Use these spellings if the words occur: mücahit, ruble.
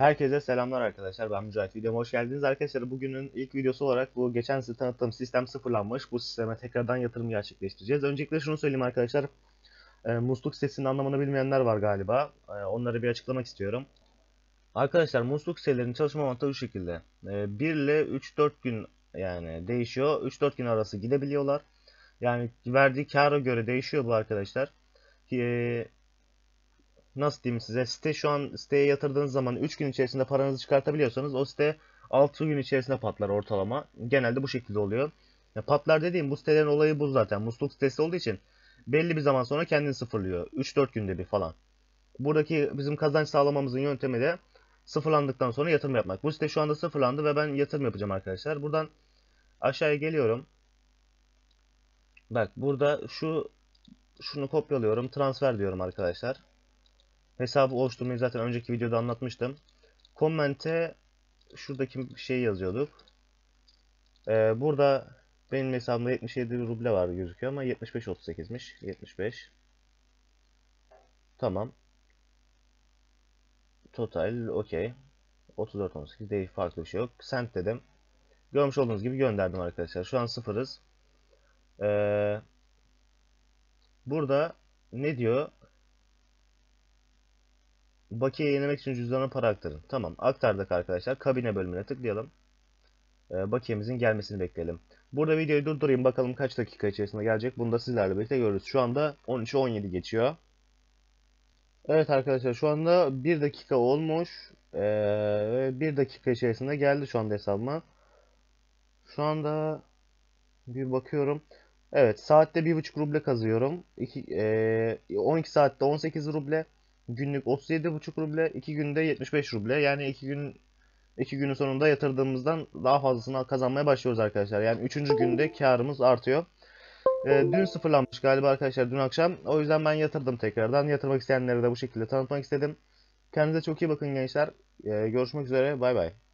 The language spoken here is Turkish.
Herkese selamlar arkadaşlar, ben Mücahit, videoma hoş geldiniz. Arkadaşlar bugünün ilk videosu olarak bu geçen size tanıttığım sistem sıfırlanmış. Bu sisteme tekrardan yatırım gerçekleştireceğiz. Öncelikle şunu söyleyeyim arkadaşlar, musluk sitesinin anlamını bilmeyenler var galiba. Onları bir açıklamak istiyorum. Arkadaşlar musluk sitelerinin çalışma mantığı bu şekilde. 1 ile 3-4 gün yani değişiyor. 3-4 gün arası gidebiliyorlar. Yani verdiği kâra göre değişiyor bu arkadaşlar. Nasıl diyeyim size, siteye yatırdığınız zaman 3 gün içerisinde paranızı çıkartabiliyorsanız o site 6 gün içerisinde patlar ortalama. Genelde bu şekilde oluyor. Ya patlar dediğim bu sitelerin olayı bu zaten. Musluk sitesi olduğu için belli bir zaman sonra kendini sıfırlıyor. 3-4 günde bir falan. Buradaki bizim kazanç sağlamamızın yöntemi de sıfırlandıktan sonra yatırım yapmak. Bu site şu anda sıfırlandı ve ben yatırım yapacağım arkadaşlar. Buradan aşağıya geliyorum. Bak burada şunu kopyalıyorum. Transfer diyorum arkadaşlar. Hesabı oluşturmayı zaten önceki videoda anlatmıştım. Comment'e şuradaki şeyi yazıyorduk. Burada benim hesabımda 77 ruble var gözüküyor ama 75.38'miş. 75. Tamam. Total okey. 34.18 değil, farklı bir şey yok. Send dedim. Görmüş olduğunuz gibi gönderdim arkadaşlar. Şu an sıfırız. Burada ne diyor? Bakiye yenilemek için cüzdana para aktarın. Tamam, aktardık arkadaşlar. Kabine bölümüne tıklayalım. Bakiyemizin gelmesini bekleyelim. Burada videoyu durdurayım. Bakalım kaç dakika içerisinde gelecek. Bunu da sizlerle birlikte görürüz. Şu anda 13'e 17 geçiyor. Evet arkadaşlar şu anda 1 dakika olmuş. 1 dakika içerisinde geldi şu anda hesabıma. Şu anda bir bakıyorum. Evet, saatte 1,5 ruble kazıyorum. 12 saatte 18 ruble. Günlük 37,5 ruble, 2 günde 75 ruble. Yani 2 günün sonunda yatırdığımızdan daha fazlasını kazanmaya başlıyoruz arkadaşlar. Yani 3. günde karımız artıyor. Dün sıfırlanmış galiba arkadaşlar, dün akşam. O yüzden ben yatırdım tekrardan. Yatırmak isteyenlere de bu şekilde tanıtmak istedim. Kendinize çok iyi bakın gençler. Görüşmek üzere. Bay bay.